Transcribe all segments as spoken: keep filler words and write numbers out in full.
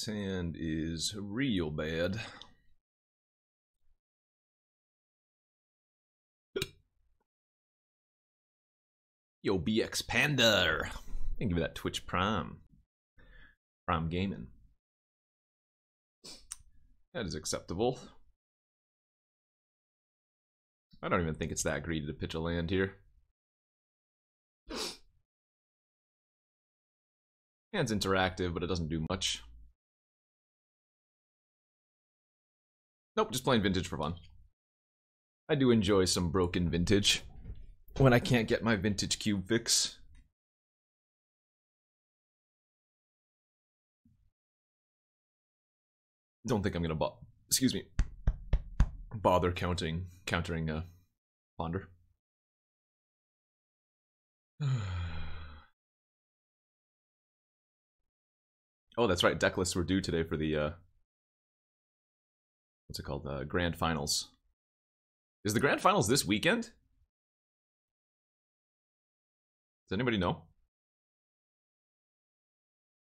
Sand is real bad. Yo, B X Ponder. Thank you for that Twitch Prime. Prime Gaming. That is acceptable. I don't even think it's that greedy to pitch a land here. Hand's interactive, but it doesn't do much. Nope, just playing vintage for fun. I do enjoy some broken vintage. When I can't get my vintage cube fix. Don't think I'm gonna bo- excuse me. Bother counting countering uh Ponder. Oh, that's right, deck lists were due today for the uh what's it called? The uh, Grand Finals. Is the Grand Finals this weekend? Does anybody know?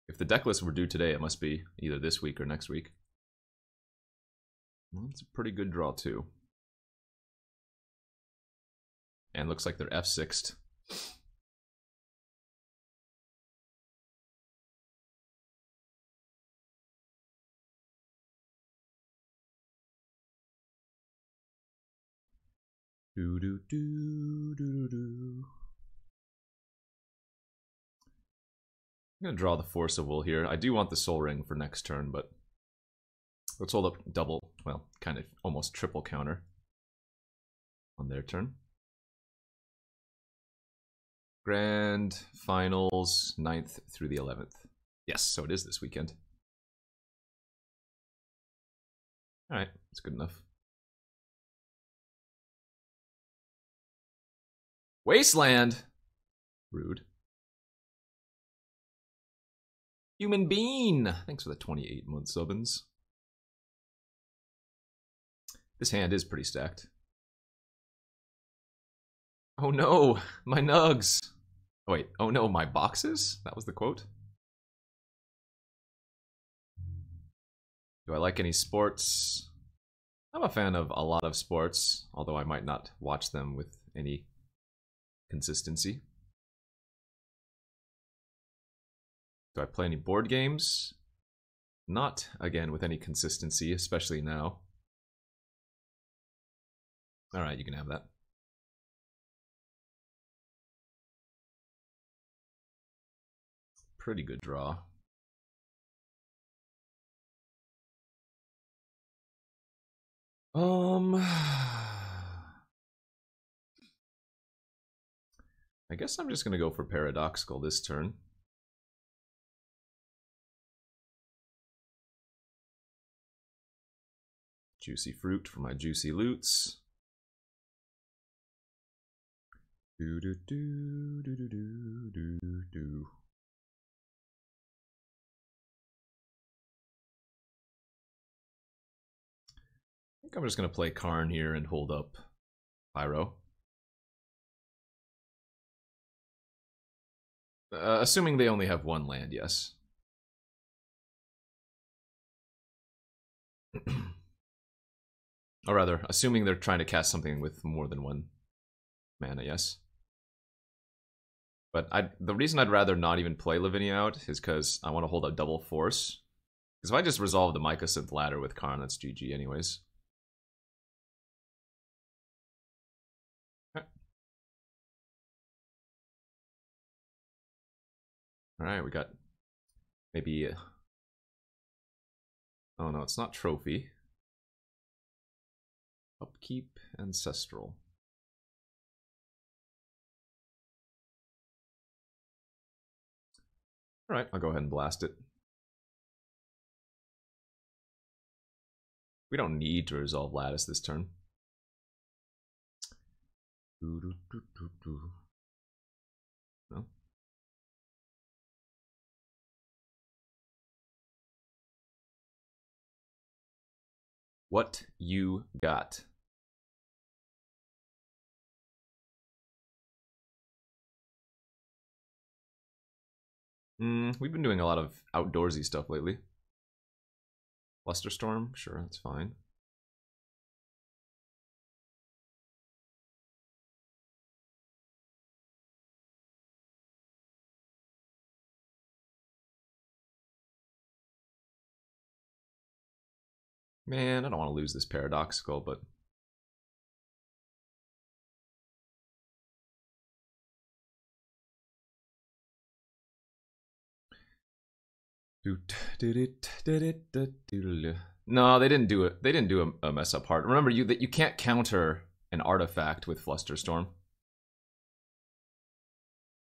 If the deck lists were due today, it must be either this week or next week. Well, that's a pretty good draw, too. And looks like they're F six'd. Do do do do do do. I'm going to draw the Force of Will here. I do want the Sol Ring for next turn, but let's hold up double, well, kind of almost triple counter on their turn. Grand Finals, ninth through the eleventh. Yes, so it is this weekend. All right, that's good enough. Wasteland! Rude. Human Bean! Thanks for the twenty-eight month subbins. This hand is pretty stacked. Oh no, my nugs! Oh wait, oh no, my boxes? That was the quote. Do I like any sports? I'm a fan of a lot of sports, although I might not watch them with any consistency. Do I play any board games? Not, again, with any consistency, especially now. Alright, you can have that. Pretty good draw. Um... I guess I'm just gonna go for Paradoxical this turn. Juicy fruit for my juicy loots. Do do do do do do do do. I think I'm just gonna play Karn here and hold up Pyro. Uh, assuming they only have one land, yes. Or rather, assuming they're trying to cast something with more than one mana, yes. But I'd, the reason I'd rather not even play Lavinia out is because I want to hold up double force. Because if I just resolve the Mycosynth Ladder with Karn, that's G G anyways. Okay. Alright, we got maybe... Uh, oh no, it's not Trophy. Upkeep, Ancestral. Alright, I'll go ahead and blast it. We don't need to resolve Lattice this turn. No. What you got? Mm, we've been doing a lot of outdoorsy stuff lately. Flusterstorm? Sure, that's fine. Man, I don't want to lose this paradoxical, but... No, they didn't do it. They didn't do a, a mess up heart. Remember, you that you can't counter an artifact with Flusterstorm.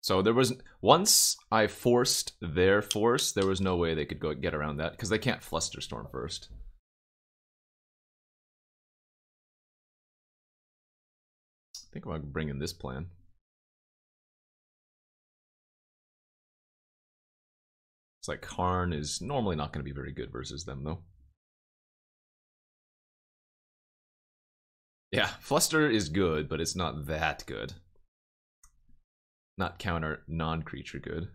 So there was once I forced their force, there was no way they could go get around that because they can't Flusterstorm first. I think I'm bringing this plan. It's like Karn is normally not going to be very good versus them, though. Yeah, Fluster is good, but it's not that good. Not counter non-creature good.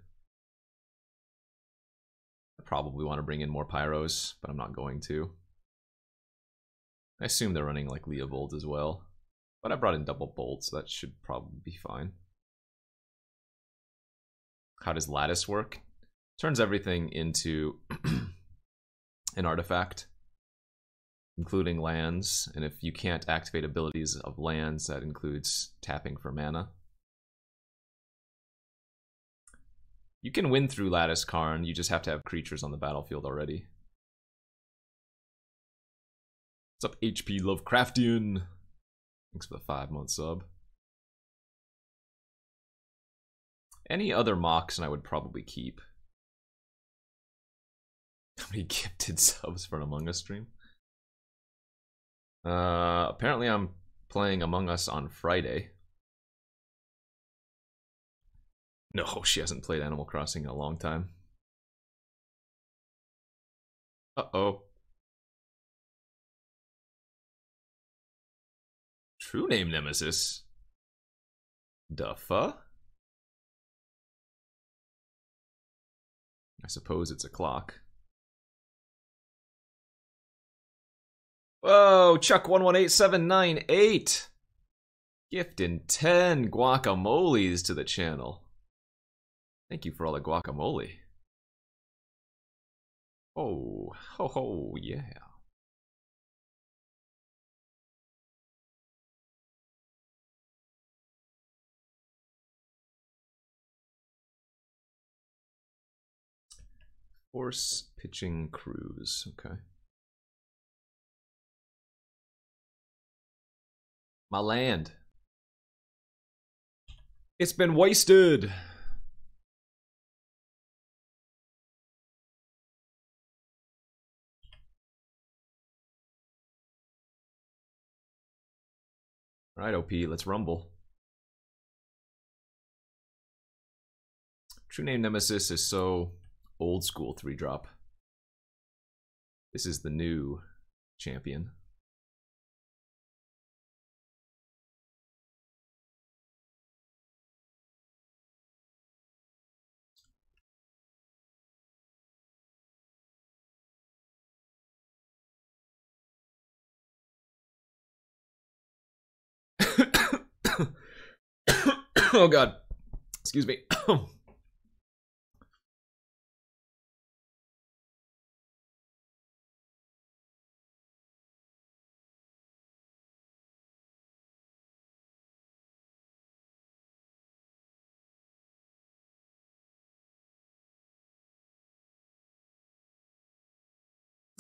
I probably want to bring in more Pyros, but I'm not going to. I assume they're running like Leovold as well. But I brought in double bolt, so that should probably be fine. How does Lattice work? Turns everything into an artifact, including lands, and if you can't activate abilities of lands, that includes tapping for mana. You can win through Lattice, Karn, you just have to have creatures on the battlefield already. What's up, H P Lovecraftian? Thanks for the five-month sub. Any other mocks and I would probably keep. How many gifted subs for an Among Us stream? Uh, apparently I'm playing Among Us on Friday. No, she hasn't played Animal Crossing in a long time. Uh-oh. True Name Nemesis? Duffa? I suppose it's a clock. Whoa, Chuck one one eight seven nine eight! Gifting ten guacamoles to the channel. Thank you for all the guacamole. Oh, ho ho, yeah. Horse pitching cruise, okay. My land. It's been wasted. All right, O P, let's rumble. True Name Nemesis is so old school three drop. This is the new champion. Oh god. Excuse me. I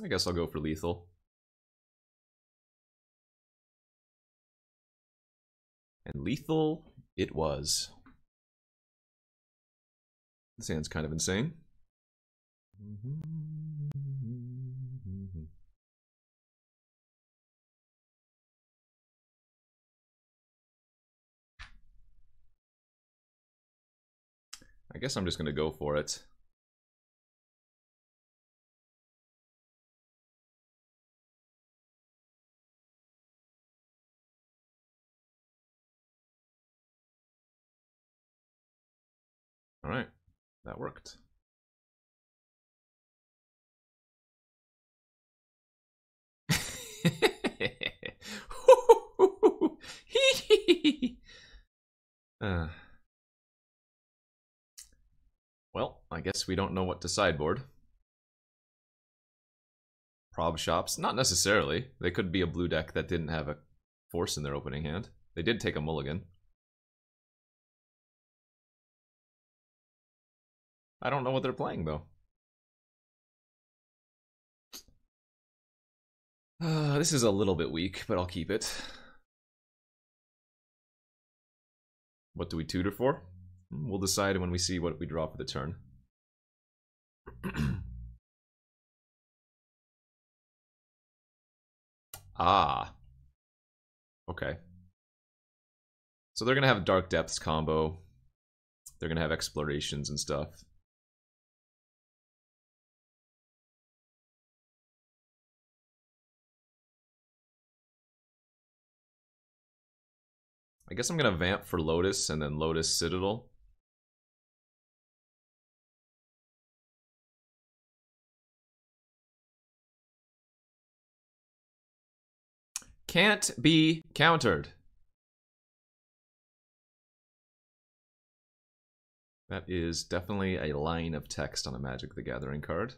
guess I'll go for lethal. And lethal it was. This hand's kind of insane. I guess I'm just going to go for it. All right, that worked. uh. Well, I guess we don't know what to sideboard. Probe Shops, not necessarily. They could be a blue deck that didn't have a force in their opening hand. They did take a mulligan. I don't know what they're playing though. Uh, this is a little bit weak, but I'll keep it. What do we tutor for? We'll decide when we see what we draw for the turn. Ah. Okay. So they're going to have Dark Depths combo. They're going to have explorations and stuff. I guess I'm going to vamp for Lotus and then Lotus Citadel. Can't be countered. That is definitely a line of text on a Magic the Gathering card.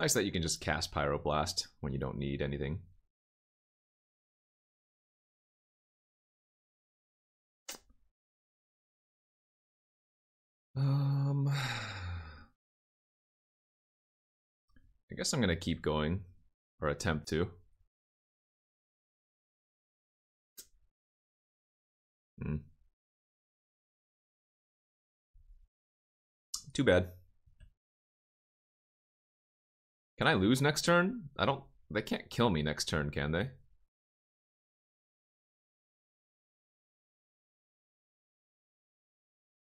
Nice that you can just cast Pyroblast when you don't need anything. Um, I guess I'm gonna keep going, or attempt to. Hmm. Too bad. Can I lose next turn? I don't... They can't kill me next turn, can they?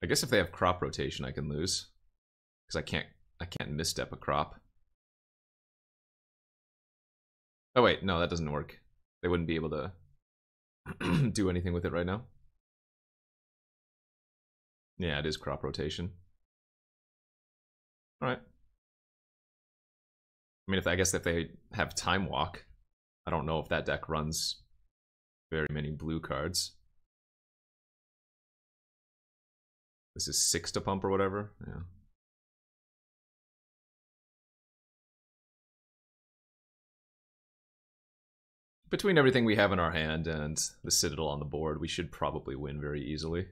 I guess if they have crop rotation, I can lose. Because I can't... I can't misstep a crop. Oh wait, no, that doesn't work. They wouldn't be able to do anything with it right now. Yeah, it is crop rotation. Alright. I mean, if I guess if they have Time Walk, I don't know if that deck runs very many blue cards. This is six to pump or whatever. Yeah. Between everything we have in our hand and the Citadel on the board, we should probably win very easily.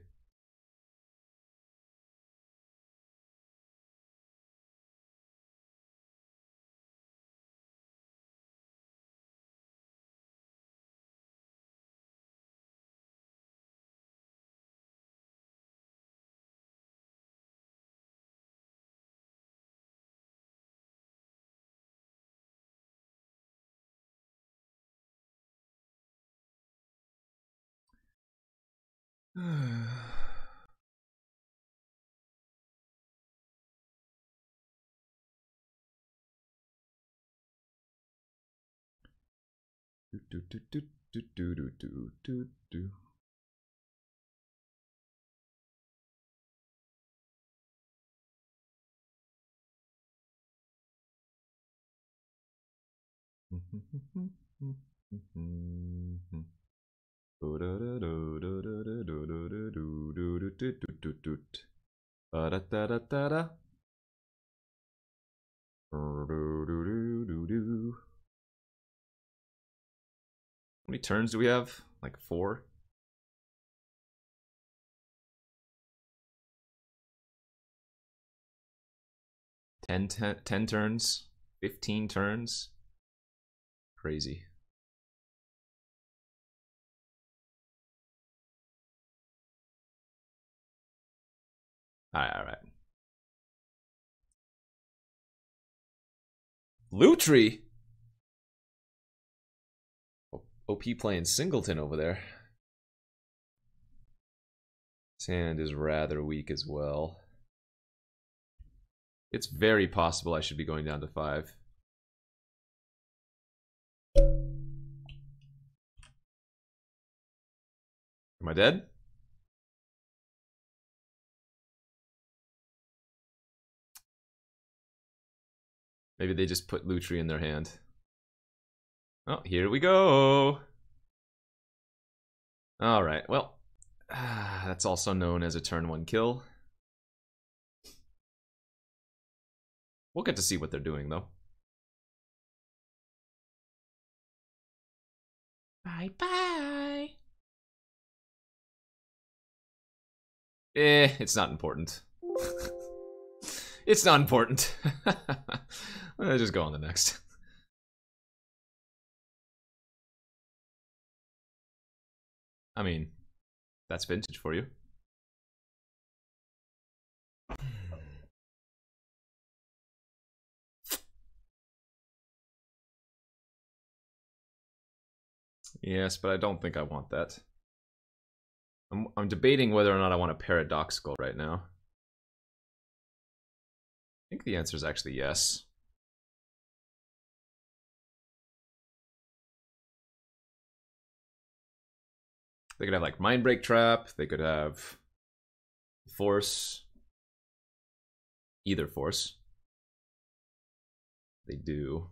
Do, do, do, do, do, do, do, do, do. How many turns do we have? Like four? Ten, ten, ten turns? Fifteen turns? Crazy. Alright, alright. Lutri! O P playing Singleton over there. His hand is rather weak as well. It's very possible I should be going down to five. Am I dead? Maybe they just put Lutri in their hand. Oh, here we go. All right, well, ah, that's also known as a turn one kill. We'll get to see what they're doing, though. Bye-bye. Eh, it's not important. It's not important. Let's just go on the next. I mean, that's vintage for you. Yes, but I don't think I want that. I'm, I'm debating whether or not I want a paradoxical right now. I think the answer is actually yes. They could have like Mindbreak Trap, they could have Force, either Force. They do.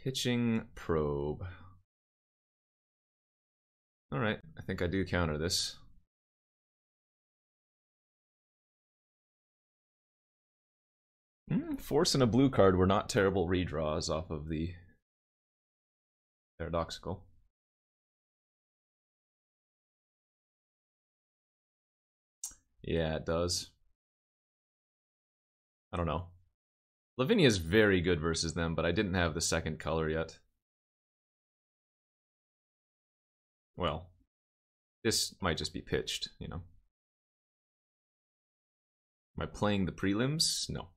Pitching Probe. Alright, I think I do counter this. Mm, Force and a blue card were not terrible redraws off of the paradoxical. Yeah, it does. I don't know. Lavinia is very good versus them, but I didn't have the second color yet. Well, this might just be pitched, you know. Am I playing the prelims? No.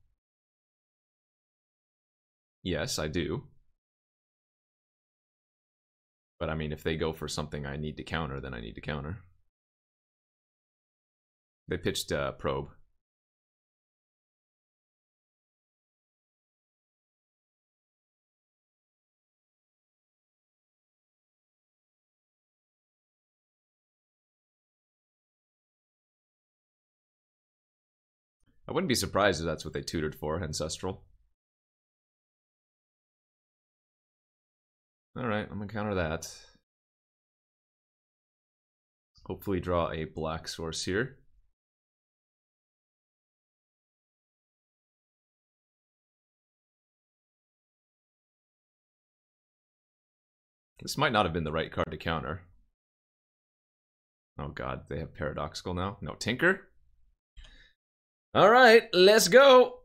Yes, I do. But I mean, if they go for something I need to counter, then I need to counter. They pitched uh, Probe. I wouldn't be surprised if that's what they tutored for, Ancestral. Alright, I'm gonna counter that. Hopefully draw a black source here. This might not have been the right card to counter. Oh god, they have paradoxical now? No, Tinker? Alright, let's go!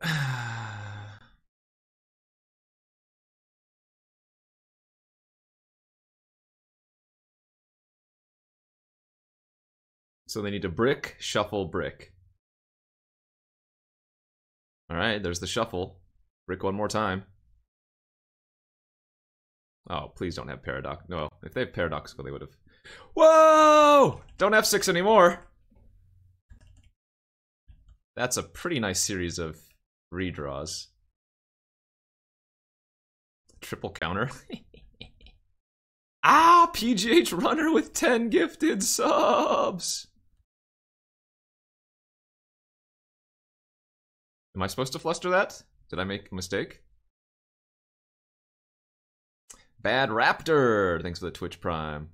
So they need to brick, shuffle, brick. Alright, there's the shuffle. Brick one more time. Oh, please don't have paradox. No, if they have paradoxical, they would have. Whoa! Don't have six anymore. That's a pretty nice series of redraws. Triple counter. Ah, P G H runner with ten gifted subs. Am I supposed to fluster that? Did I make a mistake? Bad Raptor, thanks for the Twitch Prime.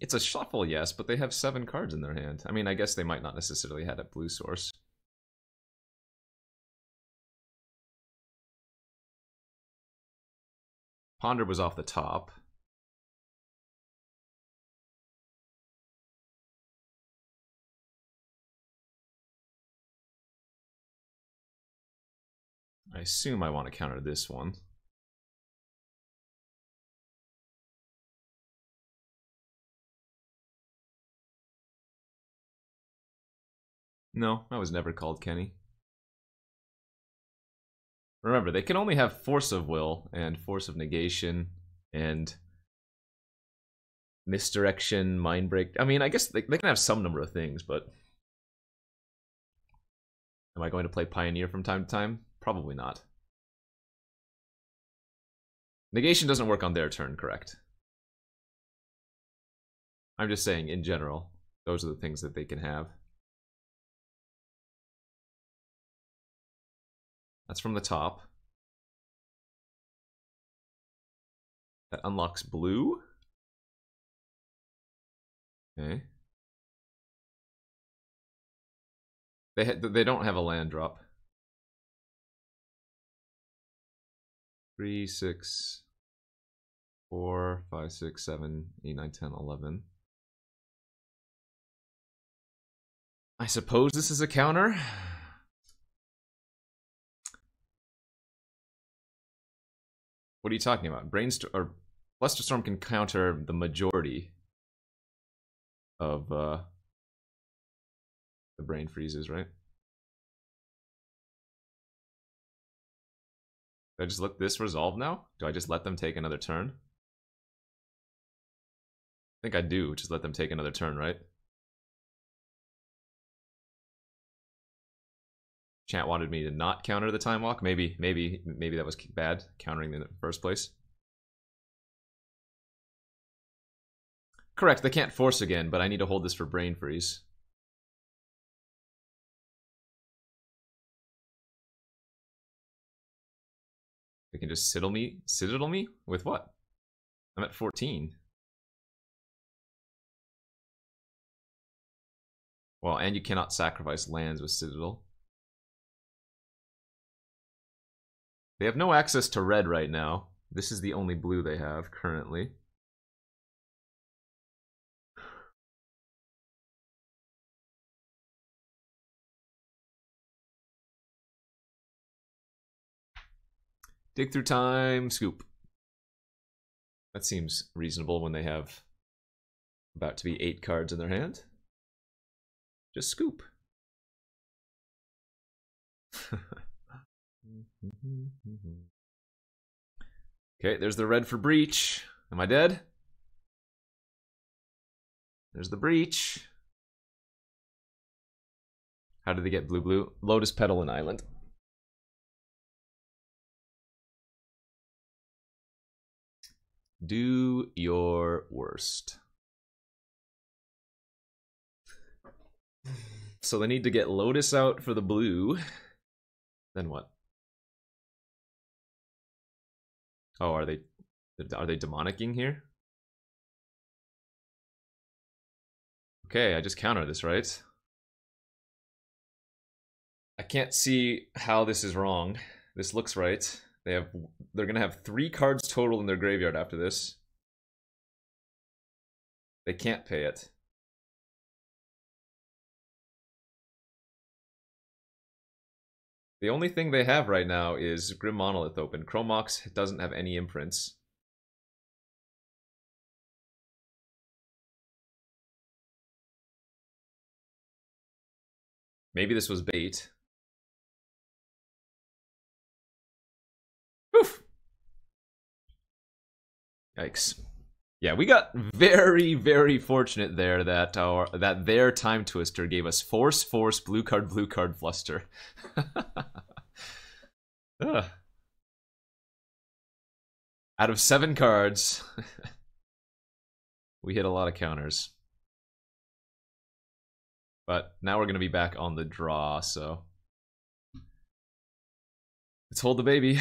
It's a shuffle, yes, but they have seven cards in their hand. I mean, I guess they might not necessarily have a blue source. Ponder was off the top. I assume I want to counter this one. No, I was never called Kenny. Remember, they can only have Force of Will and Force of Negation and Misdirection, Mindbreak. I mean, I guess they, they can have some number of things, but Am I going to play Pioneer from time to time? Probably not. Negation doesn't work on their turn, correct? I'm just saying, in general, those are the things that they can have. That's from the top. That unlocks blue. Okay. They ha they don't have a land drop. Three, six, four, five, six, seven, eight, nine, ten, eleven. I suppose this is a counter. What are you talking about? Brainstorm or Flusterstorm can counter the majority of uh, the brain freezes, right? Do I just let this resolve now? Do I just let them take another turn? I think I do. Just let them take another turn, right? Chat wanted me to not counter the time walk. Maybe, maybe, maybe that was bad, countering in the first place. Correct, they can't force again, but I need to hold this for brain freeze. They can just citadel me, citadel me? With what? I'm at fourteen. Well, and you cannot sacrifice lands with citadel. They have no access to red right now. This is the only blue they have currently. Dig through time, scoop. That seems reasonable when they have about to be eight cards in their hand. Just scoop. Okay, there's the red for breach. Am I dead? There's the breach. How did they get blue blue? Lotus Petal and Island. Do your worst. So they need to get Lotus out for the blue. Then what? Oh, are they are they demonicking here? Okay, I just counter this, right? I can't see how this is wrong. This looks right. They have they're gonna have three cards total in their graveyard after this. They can't pay it. The only thing they have right now is Grim Monolith open. Chromox doesn't have any imprints. Maybe this was bait. Oof. Yikes. Yeah, we got very, very fortunate there that our that their time twister gave us force, force, blue card, blue card, fluster. uh. Out of seven cards, we hit a lot of counters. But now we're going to be back on the draw, so let's hold the baby.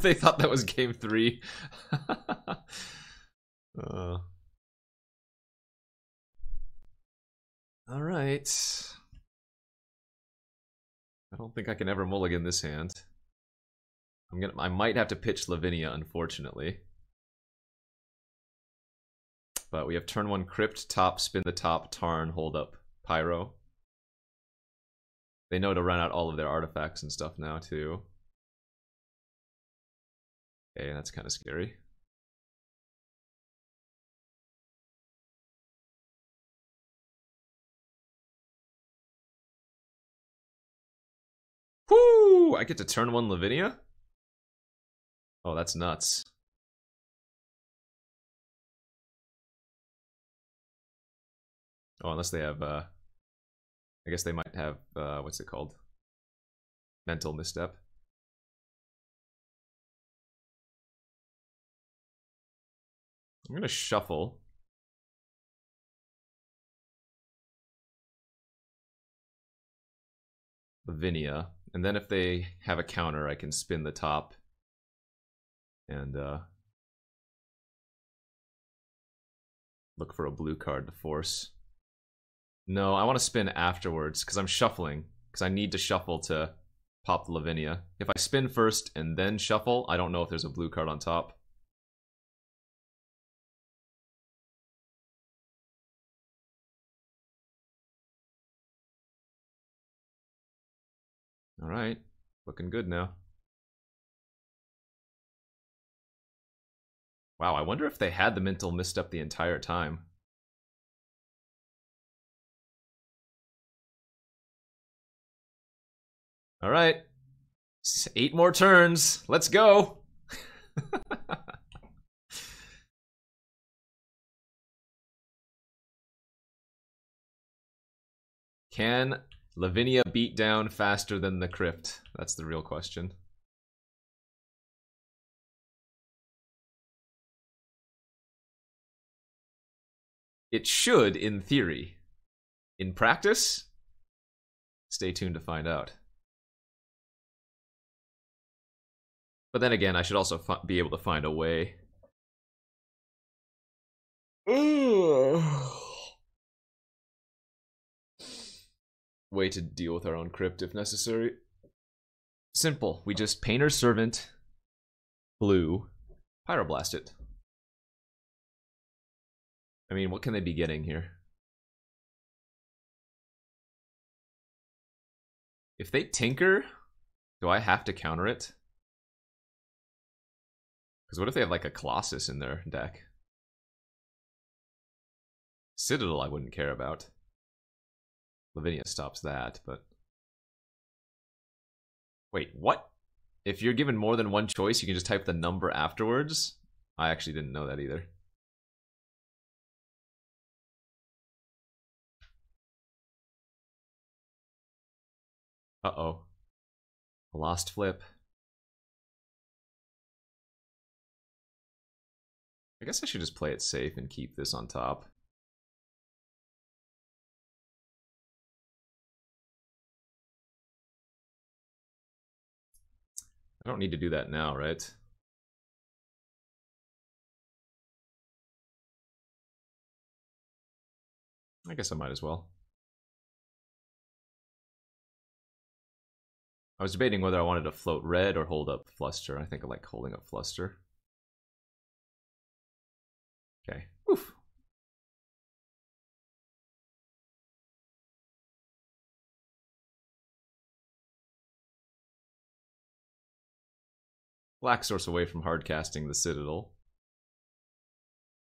They thought that was game three. uh. All right. I don't think I can ever mulligan this hand. I'm gonna. I might have to pitch Lavinia, unfortunately. But we have turn one crypt, top, spin the top, tarn, hold up, pyro. They know to run out all of their artifacts and stuff now too. Okay, that's kind of scary. Woo! I get to turn one Lavinia? Oh, that's nuts. Oh, unless they have uh, I guess they might have, uh, what's it called? Mental misstep. I'm going to shuffle. Lavinia. And then if they have a counter, I can spin the top. And uh, look for a blue card to force. No, I want to spin afterwards, because I'm shuffling. Because I need to shuffle to pop the Lavinia. If I spin first and then shuffle, I don't know if there's a blue card on top. Alright, looking good now. Wow, I wonder if they had the mental misstep the entire time. Alright, eight more turns, let's go! Can Lavinia beat down faster than the Crypt? That's the real question. It should, in theory. In practice? Stay tuned to find out. But then again, I should also be able to find a way. Way to deal with our own Crypt if necessary. Simple. We just Painter's Servant, blue, Pyroblast it. I mean, what can they be getting here? If they Tinker, do I have to counter it? Because what if they have like a Colossus in their deck? Citadel I wouldn't care about. Lavinia stops that, but... Wait, what? If you're given more than one choice, you can just type the number afterwards? I actually didn't know that either. Uh-oh. A lost flip. I guess I should just play it safe and keep this on top. I don't need to do that now, right? I guess I might as well. I was debating whether I wanted to float red or hold up Fluster. I think I like holding up Fluster. Okay. Oof. Black source away from hard casting the Citadel.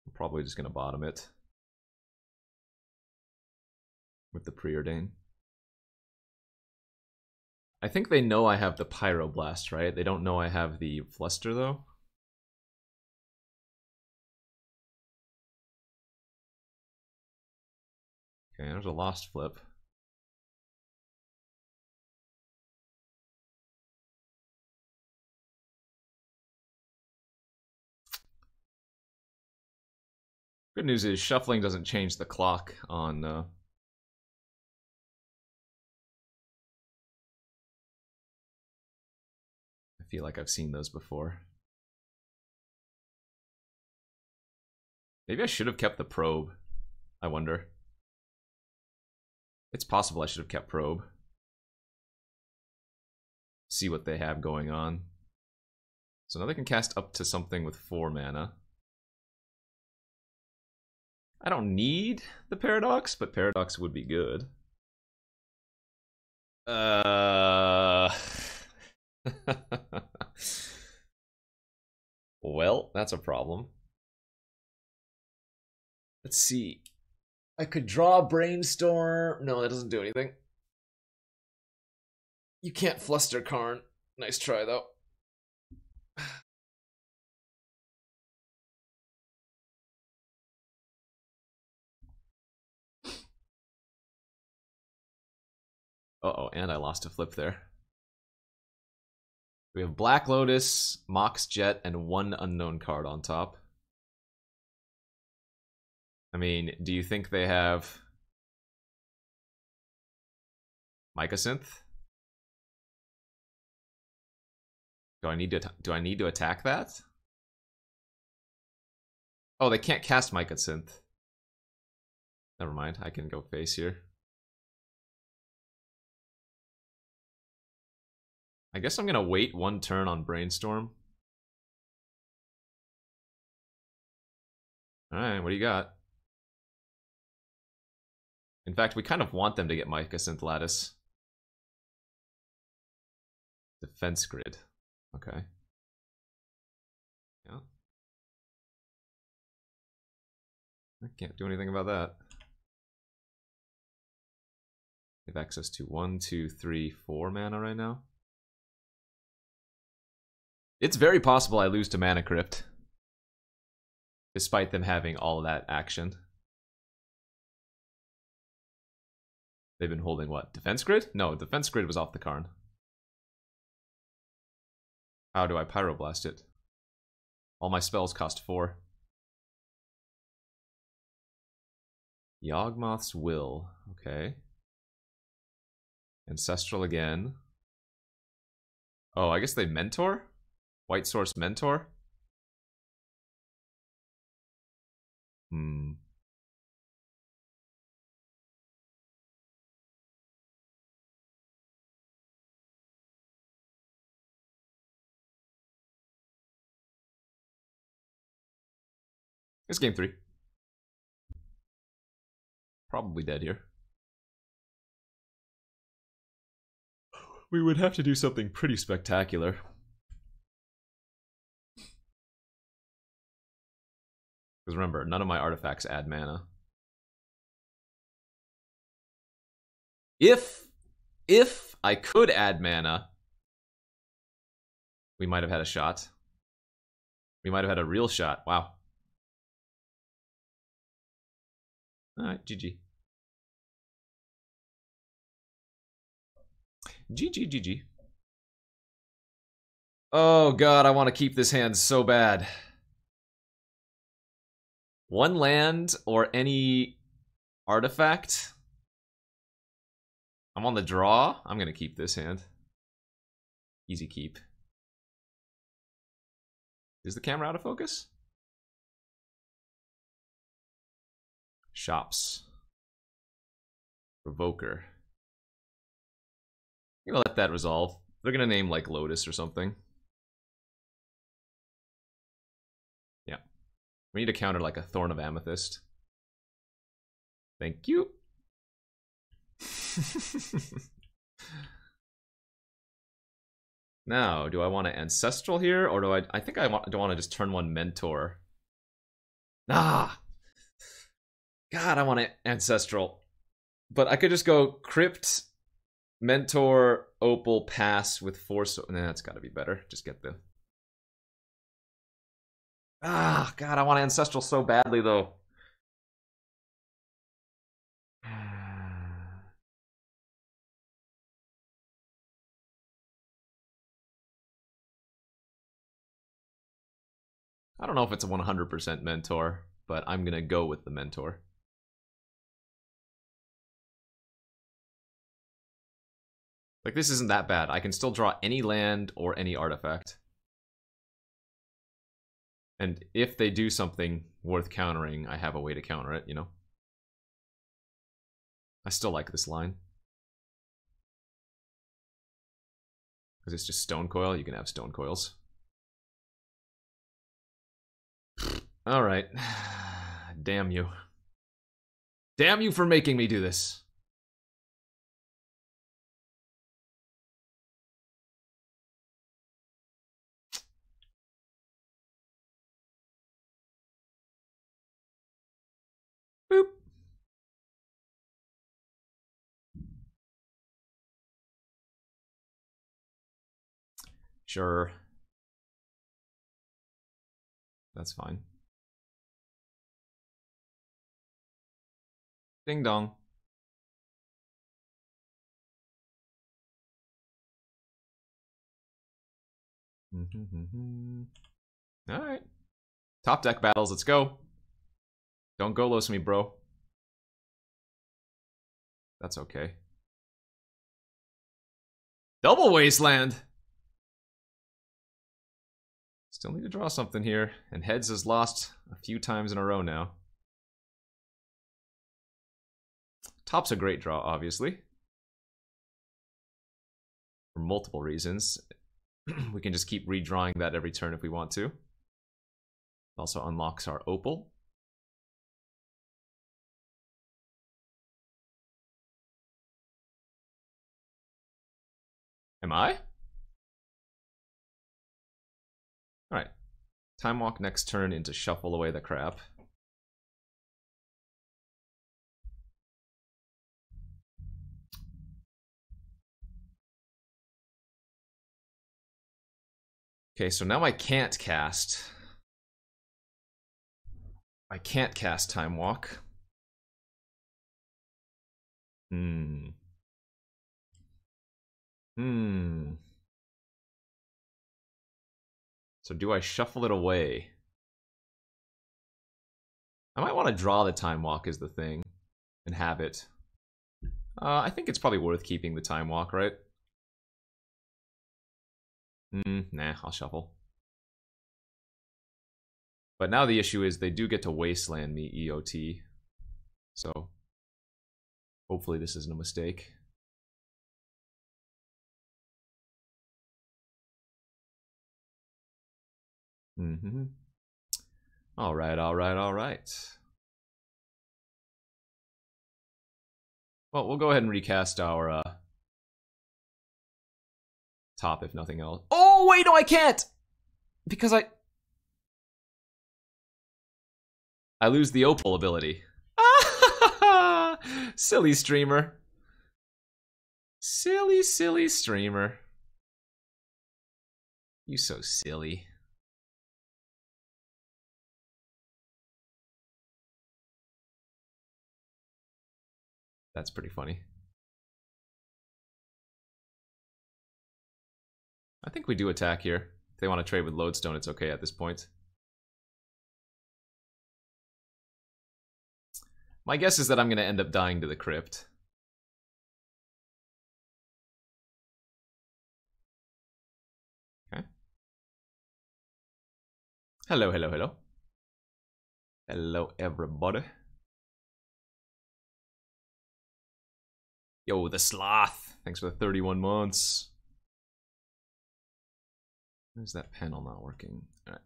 I'm probably just gonna bottom it with the Preordain. I think they know I have the Pyroblast, right? They don't know I have the Fluster though. Okay, there's a lost flip. Good news is shuffling doesn't change the clock on uh, I feel like I've seen those before. Maybe I should have kept the probe. I wonder. It's possible I should have kept probe. See what they have going on. So now they can cast up to something with four mana. I don't need the Paradox, but Paradox would be good. Uh... Well, that's a problem. Let's see. I could draw Brainstorm. No, that doesn't do anything. You can't Fluster Karn. Nice try, though. Uh-oh, and I lost a flip there. We have Black Lotus, Mox Jet, and one unknown card on top. I mean, do you think they have Mycosynth? Do I need to do I need to attack that? Oh, they can't cast Mycosynth. Never mind, I can go face here. I guess I'm gonna wait one turn on Brainstorm. Alright, what do you got? In fact, we kind of want them to get Mycosynth Lattice. Defense Grid. Okay. Yeah. I can't do anything about that. They have access to one, two, three, four mana right now. It's very possible I lose to Mana Crypt, despite them having all that action. They've been holding what? Defense Grid? No, Defense Grid was off the Karn. How do I Pyroblast it? All my spells cost four. Yawgmoth's Will. Okay. Ancestral again. Oh, I guess they Mentor? White Source Mentor? Hmm. It's game three. Probably dead here. We would have to do something pretty spectacular. Because remember, none of my artifacts add mana. If, if I could add mana, we might have had a shot. We might have had a real shot. Wow. Alright, G G. G G, G G. Oh god, I want to keep this hand so bad. One land or any artifact. I'm on the draw. I'm going to keep this hand. Easy keep. Is the camera out of focus? Shops. Revoker. I'm gonna let that resolve. They're gonna name like Lotus or something. Yeah. We need to counter like a Thorn of Amethyst. Thank you. Now, do I want to Ancestral here, or do I? I think I want. Do I want to just turn one Mentor? Nah. God, I want an Ancestral. But I could just go Crypt, Mentor, Opal, Pass with Force. Nah, that's gotta be better. Just get the... Ah, God, I want Ancestral so badly, though. I don't know if it's a one hundred percent Mentor, but I'm gonna go with the Mentor. Like, this isn't that bad. I can still draw any land or any artifact. And if they do something worth countering, I have a way to counter it, you know? I still like this line. Because it's just Stone Coil, you can have Stone Coils. Alright. Damn you. Damn you for making me do this! Boop. Sure. That's fine. Ding dong. All right. Top deck battles. Let's go. Don't Golos me, bro. That's okay. Double Wasteland. Still need to draw something here. And Heads has lost a few times in a row now. Top's a great draw, obviously. For multiple reasons. We can just keep redrawing that every turn if we want to. It also unlocks our Opal. Am I? Alright. Time Walk next turn into shuffle away the crap. Okay, so now I can't cast. I can't cast Time Walk. Hmm. Hmm. So do I shuffle it away? I might want to draw the Time Walk is the thing, and have it. Uh, I think it's probably worth keeping the Time Walk, right? Mm, nah, I'll shuffle. But now the issue is they do get to Wasteland me E O T. So hopefully this isn't a mistake. Mm-hmm. All right, all right, all right. Well, we'll go ahead and recast our uh, top, if nothing else. Oh, wait, no, I can't! Because I... I lose the Opal ability. Silly streamer. Silly, silly streamer. You so silly. That's pretty funny. I think we do attack here. If they want to trade with Lodestone, it's okay at this point. My guess is that I'm going to end up dying to the Crypt. Okay. Hello, hello, hello. Hello, everybody. Yo, the Sloth. Thanks for the thirty-one months. Where's that panel not working? All right.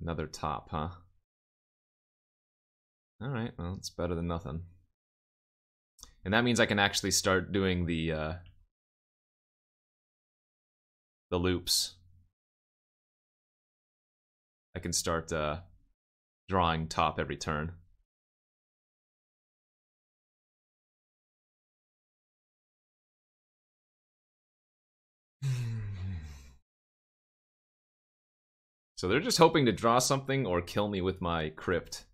Another top, huh? All right, well, it's better than nothing. And that means I can actually start doing the uh, the loops. I can start uh, drawing top every turn. So they're just hoping to draw something or kill me with my Crypt.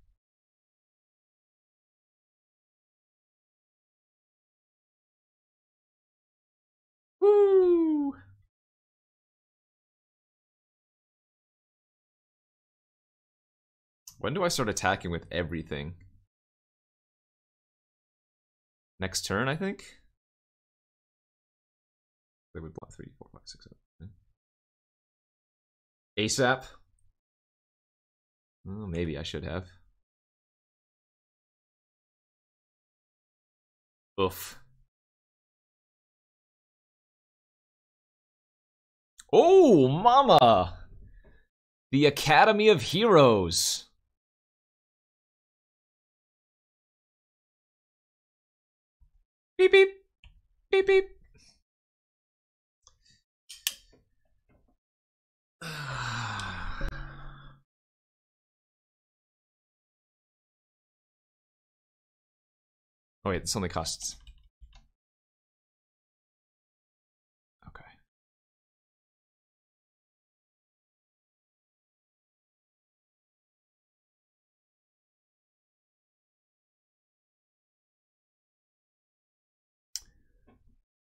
Woo! When do I start attacking with everything? Next turn, I think? They would block three, four, five, six, seven. ASAP? Oh, maybe I should have. Oof. Oh, mama! The Academy of Heroes! Beep beep! Beep beep! Oh wait, this only costs... Okay.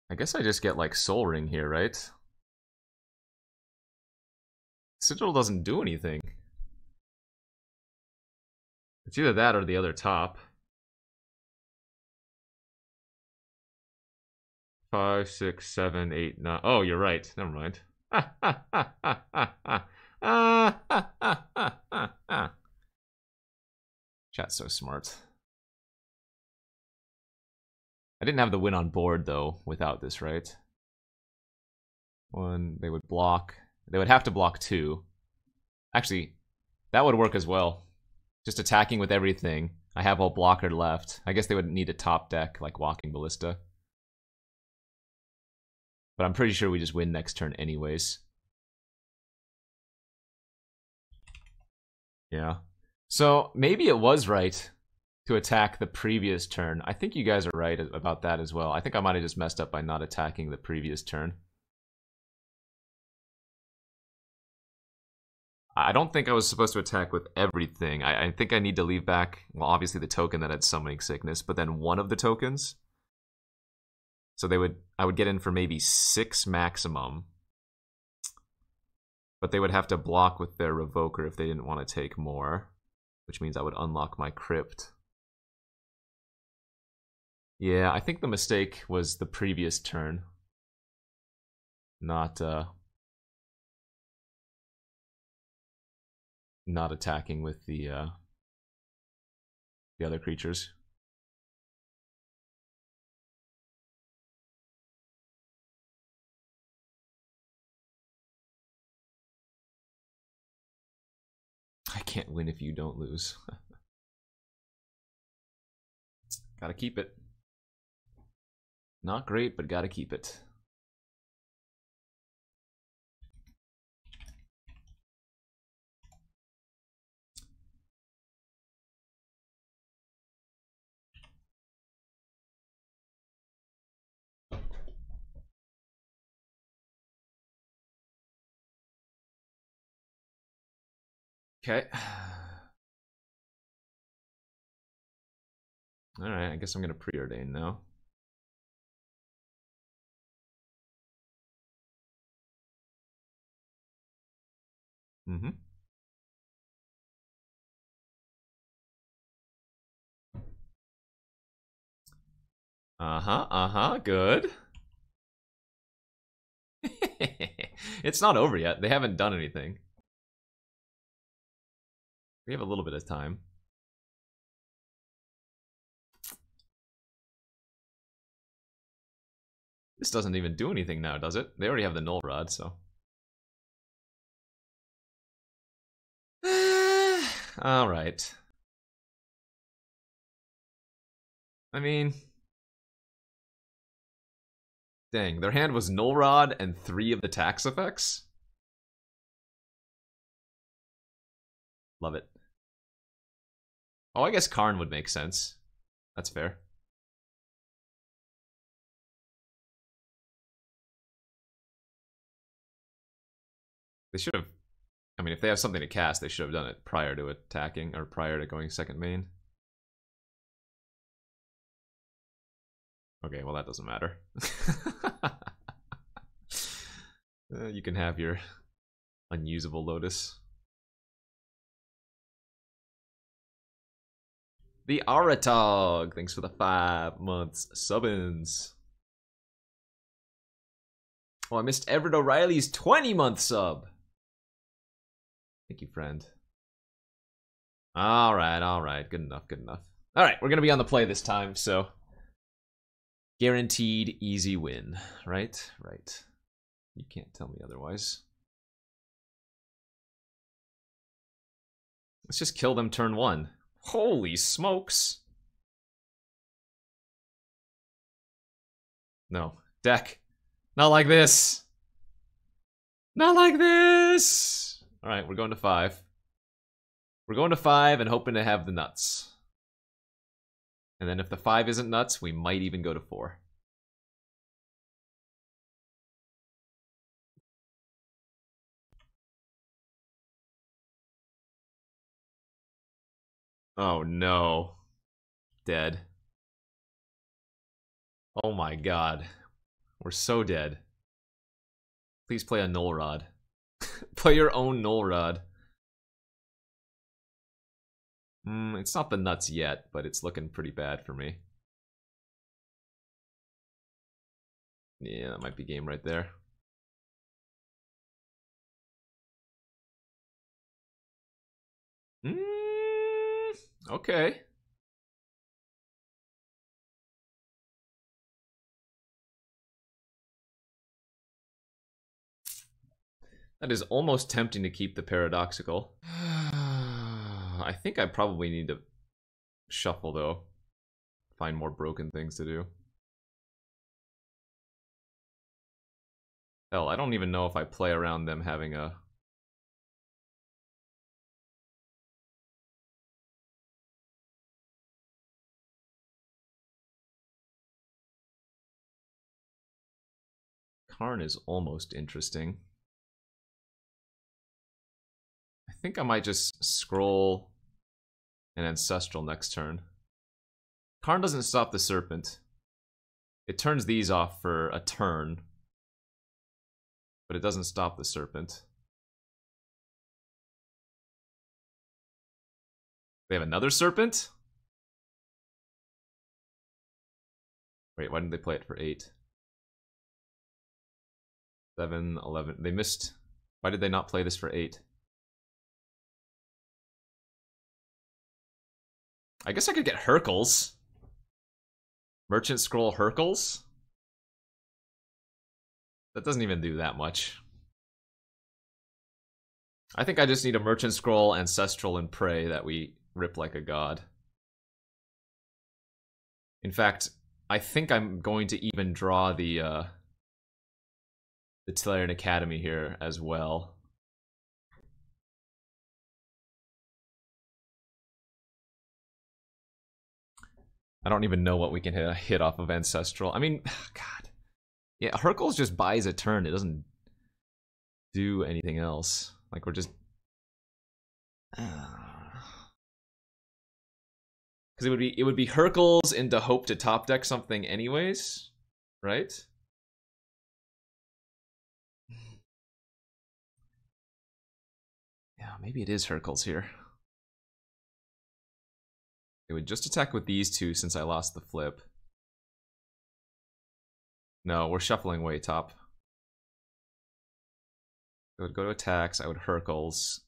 I I guess I just get like Sol Ring here, right? Citadel doesn't do anything. It's either that or the other top. Five, six, seven, eight, nine. Oh, you're right. Never mind. Chat's so smart. I didn't have the win on board, though, without this, right? One, they would block. They would have to block two. Actually, that would work as well. Just attacking with everything. I have all blocker left. I guess they would need a top deck, like Walking Ballista. But I'm pretty sure we just win next turn anyways. Yeah. So, maybe it was right to attack the previous turn. I think you guys are right about that as well. I think I might have just messed up by not attacking the previous turn. I don't think I was supposed to attack with everything. I, I think I need to leave back, well, obviously the token that had Summoning Sickness, but then one of the tokens. So they would, I would get in for maybe six maximum. But they would have to block with their Revoker if they didn't want to take more, which means I would unlock my Crypt. Yeah, I think the mistake was the previous turn. Not, uh... not attacking with the uh, the other creatures. I can't win if you don't lose. Gotta keep it. Not great, but gotta keep it. Okay. Alright, I guess I'm going to preordain now. Mm-hmm. Uh-huh, uh-huh, good. It's not over yet. They haven't done anything. We have a little bit of time. This doesn't even do anything now, does it? They already have the Null Rod, so. All right. I mean, dang, their hand was Null Rod and three of the tax effects. Love it. Oh, I guess Karn would make sense. That's fair. They should have... I mean, if they have something to cast, they should have done it prior to attacking, or prior to going second main. Okay, well that doesn't matter. uh, you can have your unusable Lotus. The Aratog, thanks for the five months subbins. Oh, I missed Everett O'Reilly's twenty month sub. Thank you, friend. All right, all right, good enough, good enough. All right, we're gonna be on the play this time, so guaranteed easy win, right? Right. You can't tell me otherwise. Let's just kill them turn one. Holy smokes! No. Deck. Not like this! Not like this! Alright, we're going to five. We're going to five and hoping to have the nuts. And then if the five isn't nuts, we might even go to four. Oh no. Dead. Oh my god. We're so dead. Please play a Null Rod. Play your own Null Rod. Mm, it's not the nuts yet, but it's looking pretty bad for me. Yeah, that might be game right there. Mm, okay. That is almost tempting to keep the paradoxical. I think I probably need to shuffle, though. Find more broken things to do. Hell, I don't even know if I play around them having a... Karn is almost interesting. I think I might just scroll an Ancestral next turn. Karn doesn't stop the Serpent. It turns these off for a turn. But it doesn't stop the Serpent. They have another Serpent? Wait, why didn't they play it for eight? seven, eleven. They missed. Why did they not play this for eight? I guess I could get Hercules. Merchant Scroll Hercules? That doesn't even do that much. I think I just need a Merchant Scroll, Ancestral, and pray that we rip like a god. In fact, I think I'm going to even draw the uh, the Tillarian Academy here as well. I don't even know what we can hit, hit off of Ancestral. I mean, God. Yeah, Hercules just buys a turn. It doesn't do anything else. Like, we're just... Because it would be it would be Hercules into hope to top deck something anyways, right? Yeah, maybe it is Hercules here. It would just attack with these two since I lost the flip. No, we're shuffling way top. It would go to attacks, I would Hercules,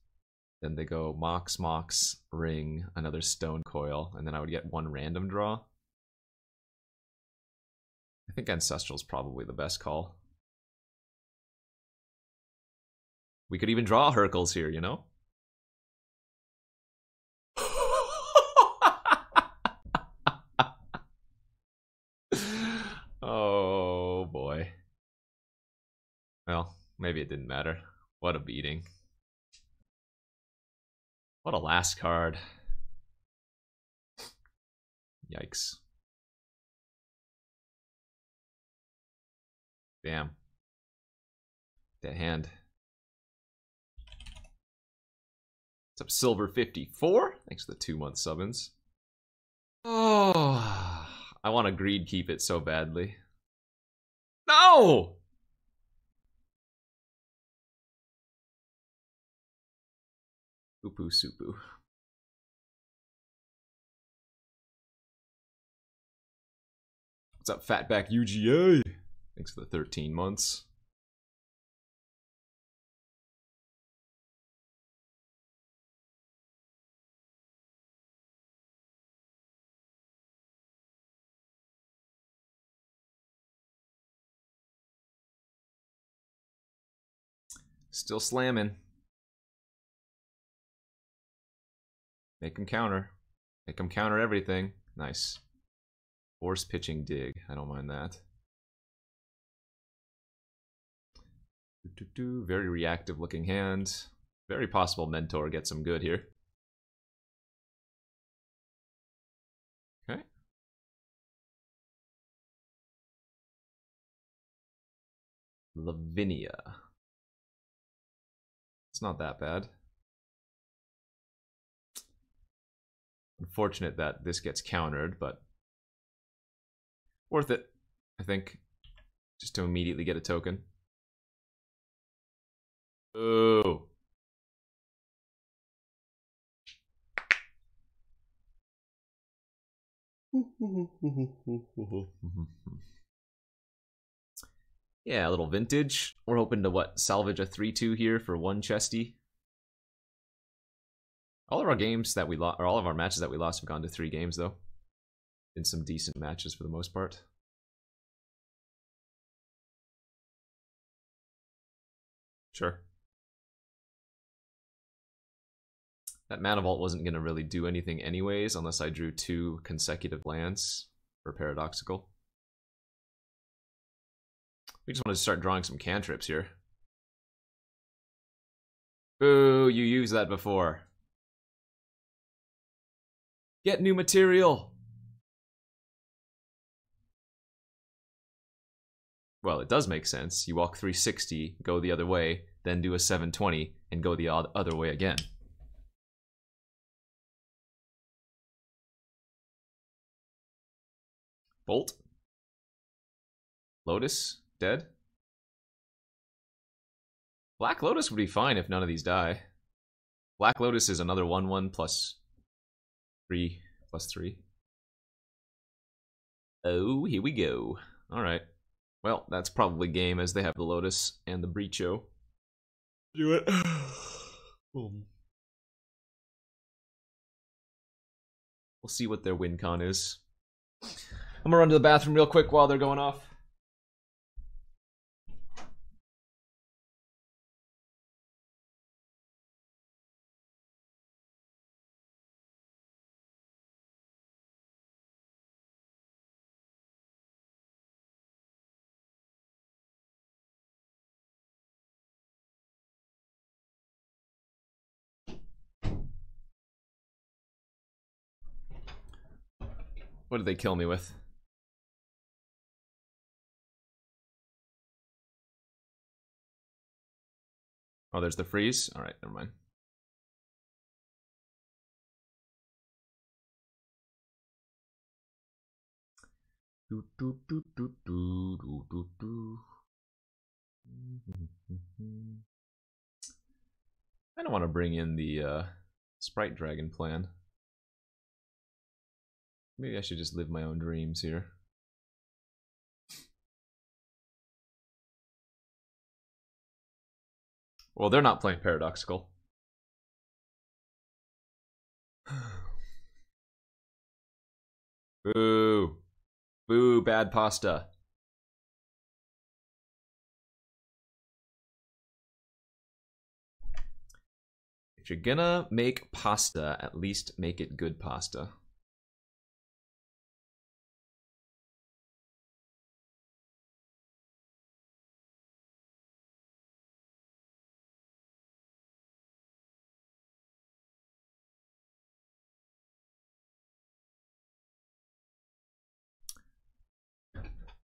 then they go Mox, Mox, Ring, another Stone Coil, and then I would get one random draw. I think Ancestral's probably the best call. We could even draw Hercules here, you know? Well, maybe it didn't matter. What a beating. What a last card. Yikes. Damn. That hand. It's up silver fifty-four. Thanks for the two-month subbins. Oh, I want to greed keep it so badly. No! Upu supu. What's up, Fatback U G A? Thanks for the thirteen months. Still slamming. Make him counter. Make him counter everything. Nice. Force pitching dig. I don't mind that. Do, do, do. Very reactive looking hand. Very possible Mentor gets some good here. Okay. Lavinia. It's not that bad. Unfortunate that this gets countered, but worth it, I think. just to immediately get a token. Ooh. Yeah, a little vintage. We're hoping to, what, salvage a three two here for one chesty. All of our games that we lost, or all of our matches that we lost have gone to three games, though. In some decent matches for the most part. Sure. That Mana Vault wasn't going to really do anything anyways, unless I drew two consecutive lands for Paradoxical. We just want to start drawing some cantrips here. Boo, you used that before. Get new material! Well, it does make sense. You walk three sixty, go the other way, then do a seven twenty, and go the other way again. Bolt. Lotus. Dead. Black Lotus would be fine if none of these die. Black Lotus is another one one plus three plus three. Oh, here we go. Alright. Well, that's probably game as they have the Lotus and the Breacho. Do it. Boom. We'll see what their win con is. I'm gonna run to the bathroom real quick while they're going off. What did they kill me with? Oh, there's the freeze? Alright, never mind. Do, do, do, do, do, do, do, do. I don't want to bring in the uh, Sprite Dragon plan. Maybe I should just live my own dreams here. Well, they're not playing Paradoxical. Boo. Boo, bad pasta. If you're gonna make pasta, at least make it good pasta.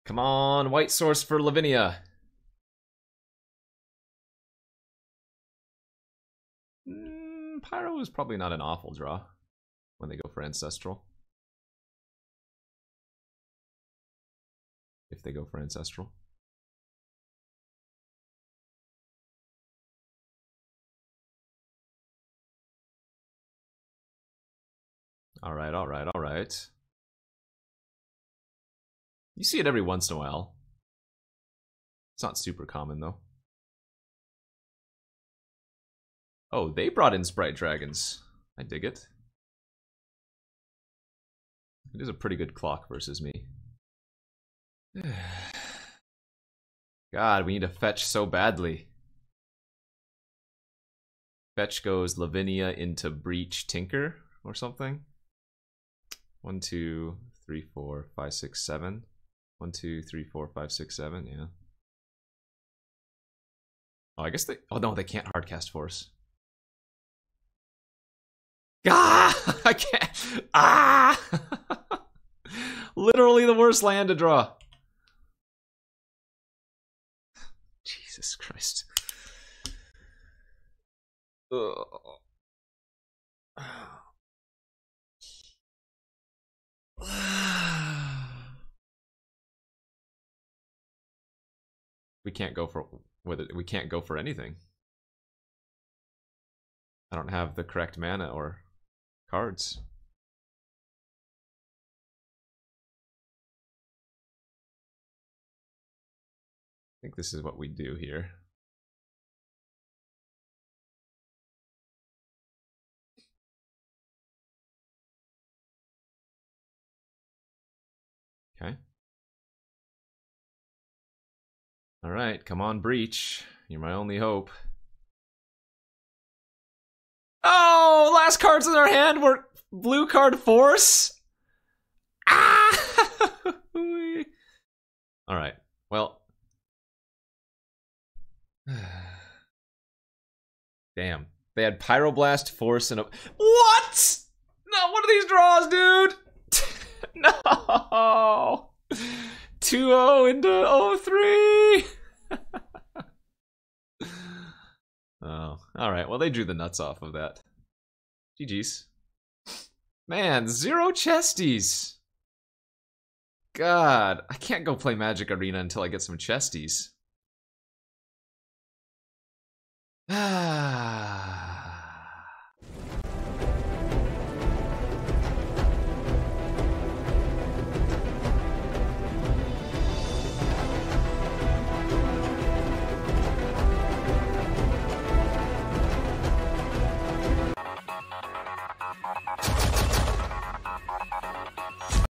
Come on, white source for Lavinia. Mm, Pyro is probably not an awful draw when they go for Ancestral. If they go for Ancestral. All right, all right, all right. You see it every once in a while. It's not super common, though. Oh, they brought in Sprite Dragons. I dig it. It is a pretty good clock versus me. God, we need to fetch so badly. Fetch goes Lavinia into Breach Tinker or something. One, two, three, four, five, six, seven. One, two, three, four, five, six, seven, yeah. Oh, I guess they... Oh, no, they can't hardcast Force. Ah! I can't... Ah! Literally the worst land to draw. Jesus Christ. Ugh. we can't go for with it. We can't go for anything. I don't have the correct mana or cards. I think this is what we do here. Okay. All right, come on, Breach. You're my only hope. Oh, last cards in our hand were blue card Force. Ah! All right. Well. Damn. They had Pyroblast, Force, and a... What? Not one of these draws, dude. No. two oh into oh three. Oh, alright, well they drew the nuts off of that. G G's. Man, zero chesties! God, I can't go play Magic Arena until I get some chesties. Ah.